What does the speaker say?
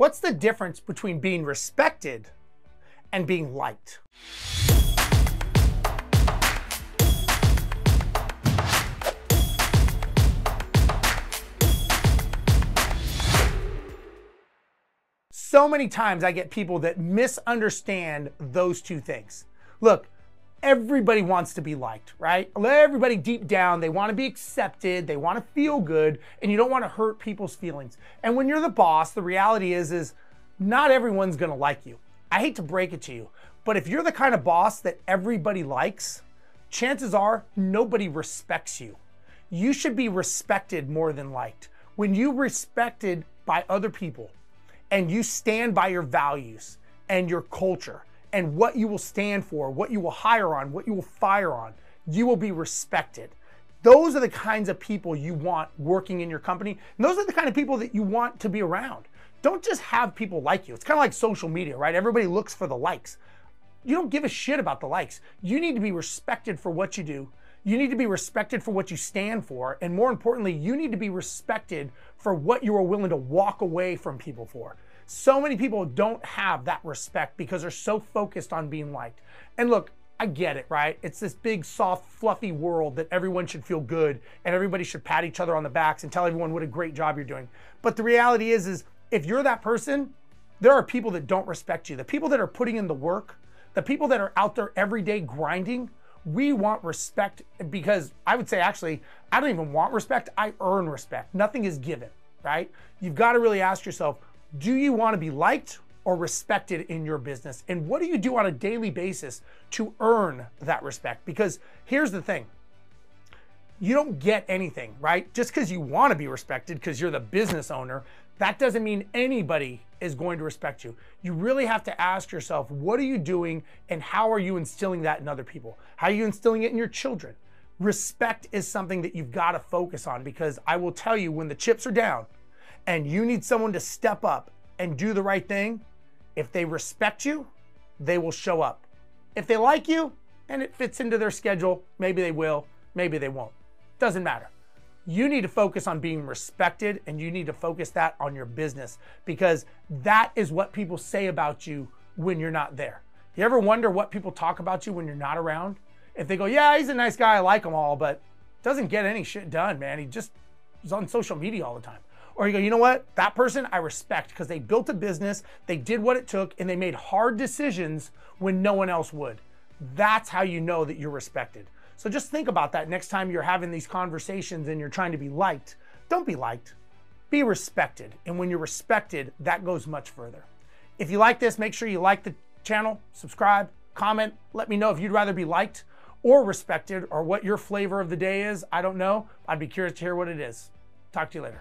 What's the difference between being respected and being liked? So many times I get people that misunderstand those two things. Look, everybody wants to be liked, right? Everybody deep down, they want to be accepted, they want to feel good, and you don't want to hurt people's feelings. And when you're the boss, the reality is not everyone's going to like you. I hate to break it to you, but if you're the kind of boss that everybody likes, chances are nobody respects you. You should be respected more than liked. When you're respected by other people and you stand by your values and your culture, and what you will stand for, what you will hire on, what you will fire on, you will be respected. Those are the kinds of people you want working in your company. And those are the kind of people that you want to be around. Don't just have people like you. It's kind of like social media, right? Everybody looks for the likes. You don't give a shit about the likes. You need to be respected for what you do. You need to be respected for what you stand for. And more importantly, you need to be respected for what you are willing to walk away from people for. So many people don't have that respect because they're so focused on being liked. And look, I get it, right? It's this big, soft, fluffy world that everyone should feel good and everybody should pat each other on the backs and tell everyone what a great job you're doing. But the reality is if you're that person, there are people that don't respect you. The people that are putting in the work, the people that are out there every day grinding, we want respect because I would say actually, I don't even want respect, I earn respect. Nothing is given, right? You've got to really ask yourself, do you want to be liked or respected in your business? And what do you do on a daily basis to earn that respect? Because here's the thing, you don't get anything, right? Just because you want to be respected because you're the business owner, that doesn't mean anybody is going to respect you. You really have to ask yourself, what are you doing and how are you instilling that in other people? How are you instilling it in your children? Respect is something that you've got to focus on because I will tell you when the chips are down, and you need someone to step up and do the right thing, if they respect you, they will show up. If they like you and it fits into their schedule, maybe they will, maybe they won't. Doesn't matter. You need to focus on being respected and you need to focus that on your business because that is what people say about you when you're not there. You ever wonder what people talk about you when you're not around? If they go, yeah, he's a nice guy, I like him all, but doesn't get any shit done, man. He just is on social media all the time. Or you go, you know what? That person I respect because they built a business, they did what it took, and they made hard decisions when no one else would. That's how you know that you're respected. So just think about that next time you're having these conversations and you're trying to be liked. Don't be liked, be respected. And when you're respected, that goes much further. If you like this, make sure you like the channel, subscribe, comment, let me know if you'd rather be liked or respected or what your flavor of the day is. I don't know. I'd be curious to hear what it is. Talk to you later.